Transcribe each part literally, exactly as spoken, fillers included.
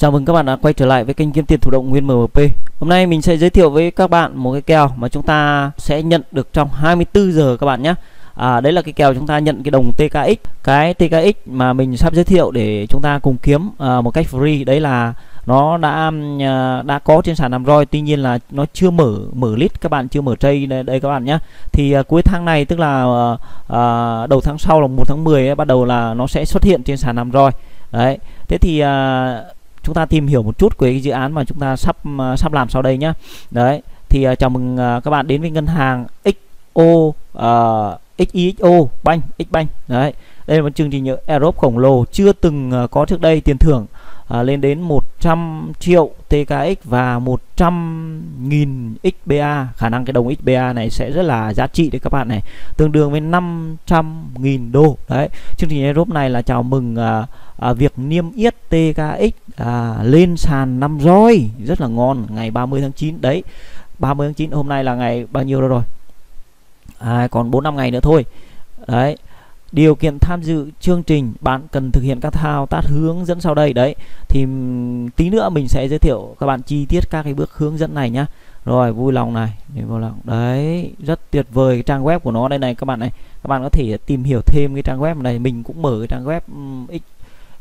Chào mừng các bạn đã quay trở lại với kênh kiếm tiền thụ động Nguyên em em pê. Hôm nay mình sẽ giới thiệu với các bạn một cái kèo mà chúng ta sẽ nhận được trong hai mươi tư giờ các bạn nhé. À, đấy là cái kèo chúng ta nhận cái đồng tê ca ích. Cái tê ca ích mà mình sắp giới thiệu để chúng ta cùng kiếm à, một cách free. Đấy là nó đã đã có trên sàn năm roi, tuy nhiên là nó chưa mở mở list, các bạn chưa mở trade đây, đây các bạn nhé. Thì à, cuối tháng này, tức là à, đầu tháng sau là một tháng mười ấy, bắt đầu là nó sẽ xuất hiện trên sàn năm roi. Đấy, thế thì à, chúng ta tìm hiểu một chút về cái dự án mà chúng ta sắp sắp làm sau đây nhé. Đấy, thì uh, chào mừng uh, các bạn đến với ngân hàng ích xê ô, uh, ích i ích ô Bank, Xbank. Đấy, đây là một chương trình Europe khổng lồ chưa từng uh, có trước đây, tiền thưởng uh, lên đến một trăm triệu tê ca ích và một trăm nghìn ích bê a. Khả năng cái đồng ích bê a này sẽ rất là giá trị đấy các bạn này, tương đương với năm trăm nghìn đô. Đấy, chương trình Europe này là chào mừng uh, À, việc niêm yết tê ca ích à, lên sàn năm roi rất là ngon ngày ba mươi tháng chín. Đấy, ba mươi tháng chín hôm nay là ngày bao nhiêu rồi? À, còn bốn năm ngày nữa thôi. Đấy, điều kiện tham dự chương trình, bạn cần thực hiện các thao tác hướng dẫn sau đây. Đấy, thì tí nữa mình sẽ giới thiệu các bạn chi tiết các cái bước hướng dẫn này nhá. Rồi, vui lòng này, vui lòng. Đấy, rất tuyệt vời cái trang web của nó đây này các bạn này. Các bạn có thể tìm hiểu thêm cái trang web này, mình cũng mở cái trang web um, x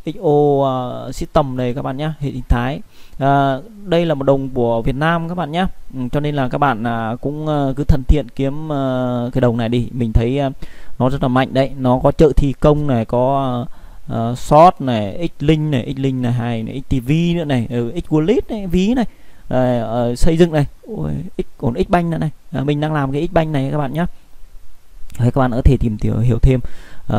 ích xê ô uh, system này các bạn nhé, hệ sinh thái. Uh, đây là một đồng của Việt Nam các bạn nhé, ừ, cho nên là các bạn uh, cũng uh, cứ thân thiện kiếm uh, cái đồng này đi. Mình thấy uh, nó rất là mạnh đấy, nó có chợ thi công này, có uh, short này, Xlink này, Xlink này, hay này, xê tê vê nữa này, ừ, Xwallet này, ví này, uh, uh, xây dựng này, ôi, X, còn Xbank nữa này. Uh, mình đang làm cái Xbank này các bạn nhé. Đấy, các bạn có thể tìm hiểu, hiểu thêm.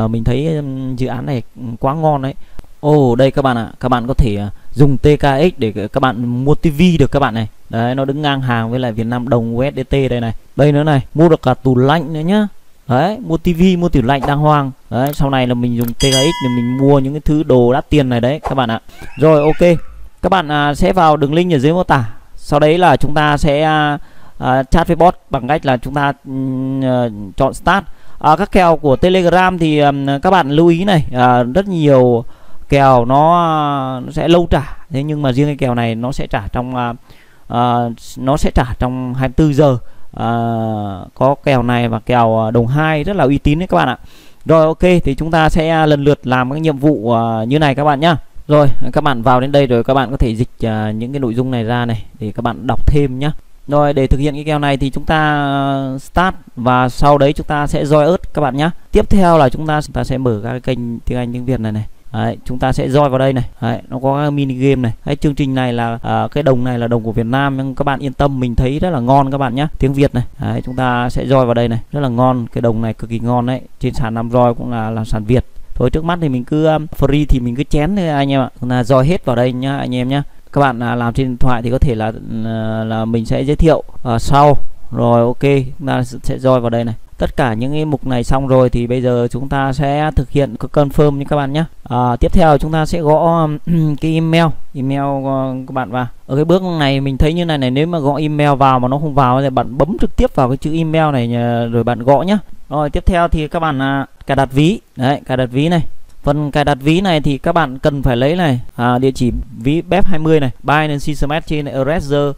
Uh, mình thấy um, dự án này quá ngon đấy. Ồ, oh, đây các bạn ạ, à, các bạn có thể uh, dùng tê ca ích để các bạn mua tivi được các bạn này. Đấy, nó đứng ngang hàng với lại Việt Nam đồng u ét đê tê đây này. Đây nữa này, mua được cả tủ lạnh nữa nhá. Đấy, mua tivi, mua tủ lạnh đang hoang. Đấy, sau này là mình dùng tê ca ích để mình mua những cái thứ đồ đắt tiền này đấy các bạn ạ. À. Rồi, ok. Các bạn uh, sẽ vào đường link ở dưới mô tả. Sau đấy là chúng ta sẽ uh, uh, chat với bot bằng cách là chúng ta uh, chọn start. Uh, các kèo của Telegram thì um, các bạn lưu ý này, uh, rất nhiều kèo nó, nó sẽ lâu trả, thế nhưng mà riêng cái kèo này nó sẽ trả trong uh, uh, nó sẽ trả trong hai mươi tư giờ. Uh, có kèo này và kèo đồng hai rất là uy tín đấy các bạn ạ. Rồi, ok, thì chúng ta sẽ lần lượt làm các nhiệm vụ uh, như này các bạn nhá. Rồi, các bạn vào đến đây rồi các bạn có thể dịch uh, những cái nội dung này ra này để các bạn đọc thêm nhá. Rồi, để thực hiện cái kèo này thì chúng ta start và sau đấy chúng ta sẽ roi ớt các bạn nhá. Tiếp theo là chúng ta chúng ta sẽ mở các cái kênh tiếng Anh tiếng Việt này này. Đấy, chúng ta sẽ roi vào đây này. Đấy, nó có mini game này. Đấy, chương trình này là à, cái đồng này là đồng của Việt Nam, nhưng các bạn yên tâm, mình thấy rất là ngon các bạn nhé, tiếng Việt này. Đấy, chúng ta sẽ roi vào đây này, rất là ngon, cái đồng này cực kỳ ngon đấy, trên sàn năm roi cũng là là sàn Việt. Thôi, trước mắt thì mình cứ um, free thì mình cứ chén thôi anh em ạ, chúng ta roi hết vào đây nhá anh em nhá. Các bạn à, làm trên điện thoại thì có thể là là, là mình sẽ giới thiệu à, sau. Rồi, ok, chúng ta sẽ roi vào đây này. Tất cả những cái mục này xong rồi thì bây giờ chúng ta sẽ thực hiện confirm như các bạn nhé. À, tiếp theo chúng ta sẽ gõ cái email email các bạn vào. Ở cái bước này mình thấy như này này, nếu mà gõ email vào mà nó không vào thì bạn bấm trực tiếp vào cái chữ email này rồi bạn gõ nhé. Rồi, tiếp theo thì các bạn à, cài đặt ví. Đấy, cài đặt ví này. Phần cài đặt ví này thì các bạn cần phải lấy này à, địa chỉ ví bê e pê hai mươi này, Binance Smart Chain Eraser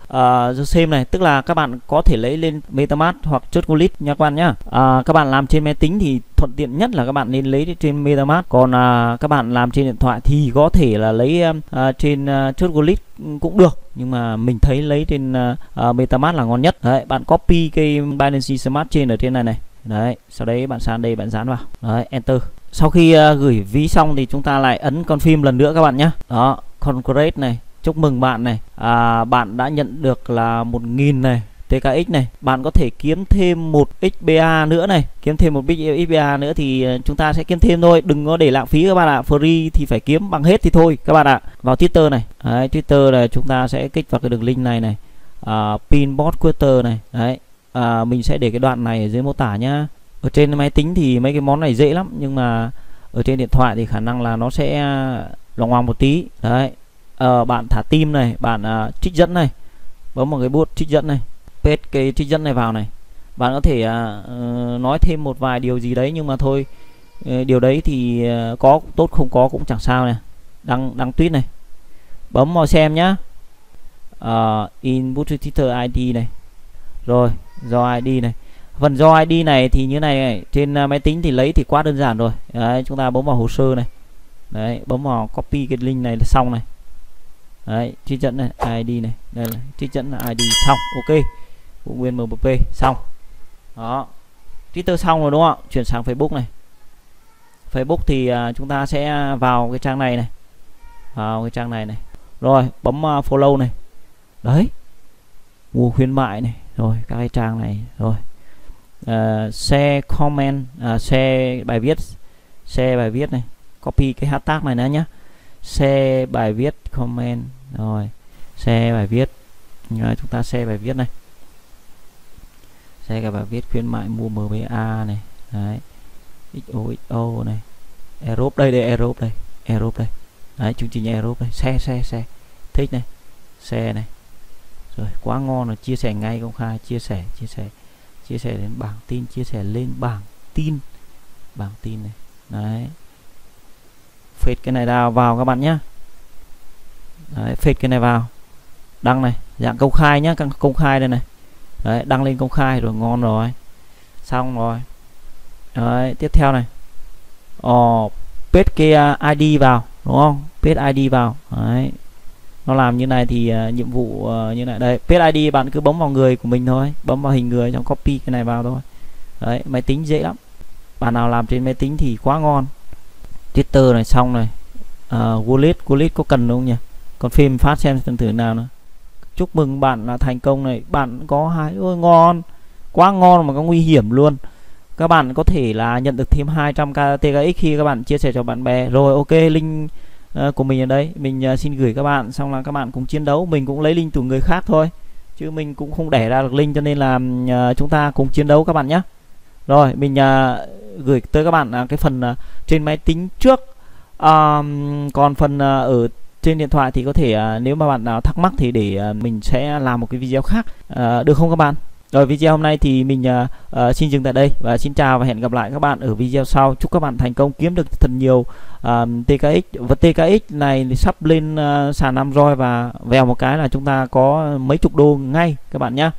Same này, tức là các bạn có thể lấy lên metamask hoặc Trust Wallet nha các bạn nhá. À, các bạn làm trên máy tính thì thuận tiện nhất là các bạn nên lấy trên metamask, còn à, các bạn làm trên điện thoại thì có thể là lấy à, trên uh, Trust Wallet cũng được, nhưng mà mình thấy lấy trên uh, metamask là ngon nhất. Đấy, bạn copy cái Binance Smart Chain ở trên này này. Đấy, sau đấy bạn sang đây bạn dán vào. Đấy, enter. Sau khi uh, gửi ví xong thì chúng ta lại ấn confirm lần nữa các bạn nhé. Đó, concrete này, chúc mừng bạn này, à, bạn đã nhận được là một nghìn này tê ca ích này. Bạn có thể kiếm thêm một ích bê a nữa này, kiếm thêm một ích bê a nữa thì chúng ta sẽ kiếm thêm thôi, đừng có để lãng phí các bạn ạ. Free thì phải kiếm bằng hết thì thôi các bạn ạ. Vào Twitter này. Đấy, Twitter là chúng ta sẽ kích vào cái đường link này này, à, pinbot Twitter này. Đấy, à, mình sẽ để cái đoạn này ở dưới mô tả nhá. Ở trên máy tính thì mấy cái món này dễ lắm, nhưng mà ở trên điện thoại thì khả năng là nó sẽ loằng ngoằng một tí. Đấy, à, bạn thả tim này, bạn à, trích dẫn này, bấm vào cái bút trích dẫn này, paste cái trích dẫn này vào này. Bạn có thể à, nói thêm một vài điều gì đấy, nhưng mà thôi, điều đấy thì có tốt không có cũng chẳng sao này. Đăng đăng tweet này, bấm vào xem nhá. Uh, input Twitter i đê này, rồi do i đê này, phần do i đê này thì như này, này. Trên uh, máy tính thì lấy thì quá đơn giản rồi. Đấy, chúng ta bấm vào hồ sơ này, đấy, bấm vào copy cái link này là xong này, đấy, trích dẫn này i đê này, đây là trích dẫn là i đê xong, ok, của Nguyên em em pê xong, đó, Twitter xong rồi đúng không? Chuyển sang Facebook này, Facebook thì uh, chúng ta sẽ vào cái trang này này, vào cái trang này này, rồi bấm uh, follow này. Đấy, mua khuyến mại này, rồi các cái trang này, rồi uh, share comment, uh, share bài viết, share bài viết này, copy cái hashtag này nữa nhá, share bài viết comment, rồi share bài viết, rồi, chúng ta share bài viết này, share cả bài viết khuyến mại mua em bê a này, đấy, ích o ích o này, Europe đây đây Europe đây, Europe đây, đấy chương trình Europe đây, share share share, thích này, share này. Rồi quá ngon là chia sẻ ngay công khai, chia sẻ chia sẻ chia sẻ đến bảng tin, chia sẻ lên bảng tin, bảng tin này, đấy phết cái này vào vào các bạn nhé, đấy phết cái này vào, đăng này dạng công khai nhá, công khai đây này, đấy đăng lên công khai rồi, ngon rồi, xong rồi. Đấy tiếp theo này, ồ paste cái i đê vào đúng không, paste i đê vào, đấy nó làm như này thì uh, nhiệm vụ uh, như này đây, page i đê bạn cứ bấm vào người của mình thôi, bấm vào hình người trong copy cái này vào thôi. Đấy, máy tính dễ lắm, bạn nào làm trên máy tính thì quá ngon. Twitter này xong này, uh, wallet wallet có cần đúng không nhỉ, còn phim phát xem phần thử nào nữa. Chúc mừng bạn là thành công này, bạn có hai, ôi ngon quá ngon mà có nguy hiểm luôn, các bạn có thể là nhận được thêm hai trăm k tê ca ích khi các bạn chia sẻ cho bạn bè. Rồi ok, link của mình ở đây mình xin gửi các bạn, xong là các bạn cũng chiến đấu, mình cũng lấy link từ người khác thôi chứ mình cũng không để ra được link, cho nên là chúng ta cùng chiến đấu các bạn nhé. Rồi mình gửi tới các bạn cái phần trên máy tính trước, à, còn phần ở trên điện thoại thì có thể nếu mà bạn nào thắc mắc thì để mình sẽ làm một cái video khác, à, được không các bạn? Rồi video hôm nay thì mình uh, xin dừng tại đây và xin chào và hẹn gặp lại các bạn ở video sau. Chúc các bạn thành công kiếm được thật nhiều uh, tê ca ích, và tê ca ích này thì sắp lên uh, sàn năm roi và vèo một cái là chúng ta có mấy chục đô ngay các bạn nhé.